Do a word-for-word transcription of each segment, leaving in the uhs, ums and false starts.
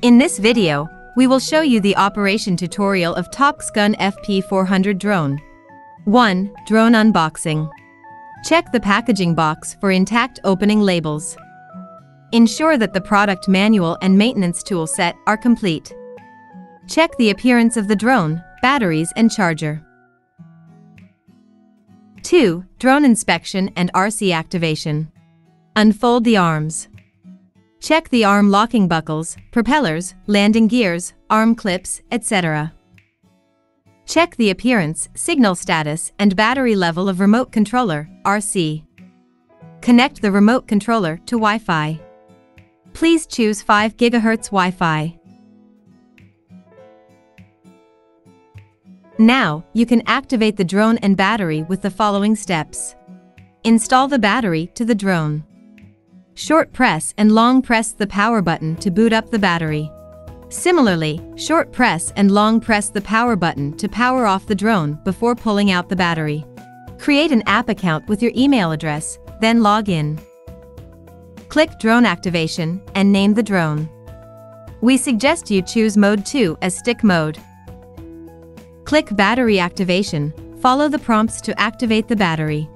In this video, we will show you the operation tutorial of TopXGun F P four hundred drone. one. Drone unboxing. Check the packaging box for intact opening labels. Ensure that the product manual and maintenance tool set are complete. Check the appearance of the drone, batteries and charger. two. Drone inspection and R C activation. Unfold the arms. Check the arm locking buckles, propellers, landing gears, arm clips, et cetera. Check the appearance, signal status, and battery level of remote controller, R C. Connect the remote controller to Wi-Fi. Please choose five gigahertz Wi-Fi. Now, you can activate the drone and battery with the following steps. Install the battery to the drone. Short press and long press the power button to boot up the battery. Similarly, short press and long press the power button to power off the drone before pulling out the battery. Create an app account with your email address, then log in. Click Drone Activation and name the drone. We suggest you choose Mode two as Stick Mode. Click Battery Activation, follow the prompts to activate the battery.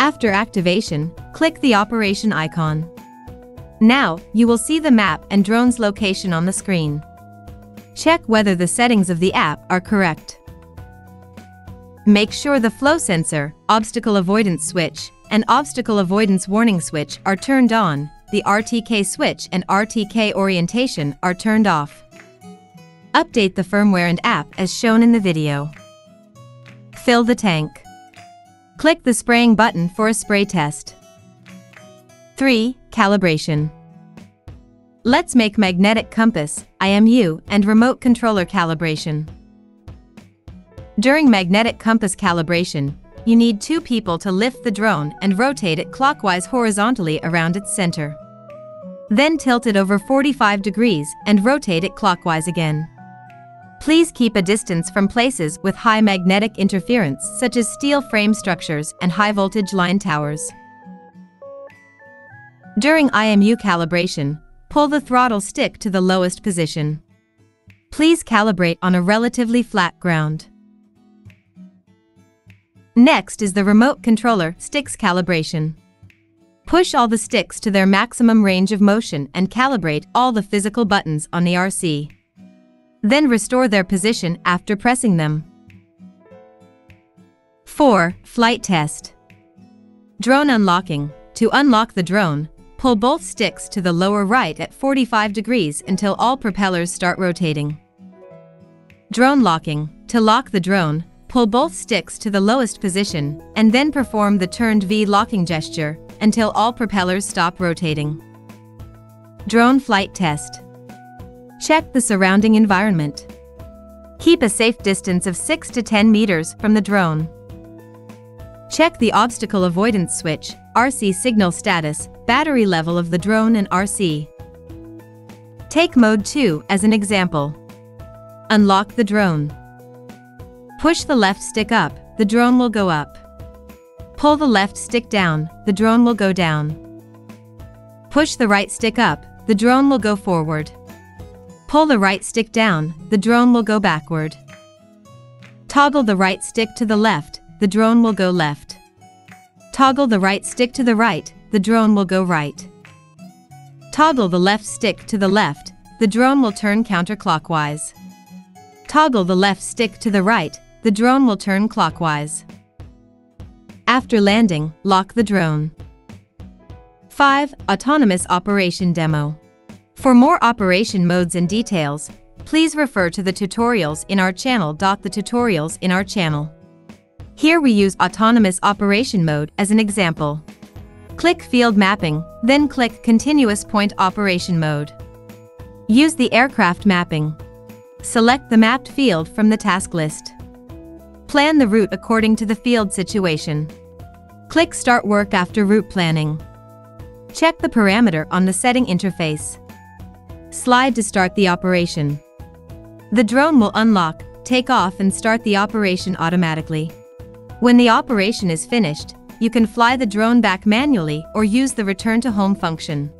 After activation, click the operation icon. Now, you will see the map and drone's location on the screen. Check whether the settings of the app are correct. Make sure the flow sensor, obstacle avoidance switch, and obstacle avoidance warning switch are turned on, the R T K switch and R T K orientation are turned off. Update the firmware and app as shown in the video. Fill the tank. Click the spraying button for a spray test. three. Calibration. Let's make magnetic compass, I M U, and remote controller calibration. During magnetic compass calibration, you need two people to lift the drone and rotate it clockwise horizontally around its center. Then tilt it over forty-five degrees and rotate it clockwise again. Please keep a distance from places with high magnetic interference such as steel frame structures and high-voltage line towers. During I M U calibration, pull the throttle stick to the lowest position. Please calibrate on a relatively flat ground. Next is the remote controller sticks calibration. Push all the sticks to their maximum range of motion and calibrate all the physical buttons on the R C. Then restore their position after pressing them. four. Flight test. Drone unlocking. To unlock the drone, pull both sticks to the lower right at forty-five degrees until all propellers start rotating. Drone locking. To lock the drone, pull both sticks to the lowest position and then perform the turned V locking gesture until all propellers stop rotating. Drone flight test. Check the surrounding environment. Keep a safe distance of six to ten meters from the drone. Check the obstacle avoidance switch, R C signal status, battery level of the drone and R C. Take mode two as an example. Unlock the drone. Push the left stick up, the drone will go up. Pull the left stick down, the drone will go down. Push the right stick up, the drone will go forward. Pull the right stick down, the drone will go backward. Toggle the right stick to the left, the drone will go left. Toggle the right stick to the right, the drone will go right. Toggle the left stick to the left, the drone will turn counterclockwise. Toggle the left stick to the right, the drone will turn clockwise. After landing, lock the drone. five. Autonomous operation demo. For more operation modes and details, please refer to the tutorials in our channel. The tutorials in our channel. Here we use autonomous operation mode as an example. Click field mapping, then click continuous point operation mode. Use the aircraft mapping. Select the mapped field from the task list. Plan the route according to the field situation. Click start work after route planning. Check the parameter on the setting interface. Slide to start the operation. The drone will unlock, take off and start the operation automatically. When the operation is finished, you can fly the drone back manually or use the return to home function.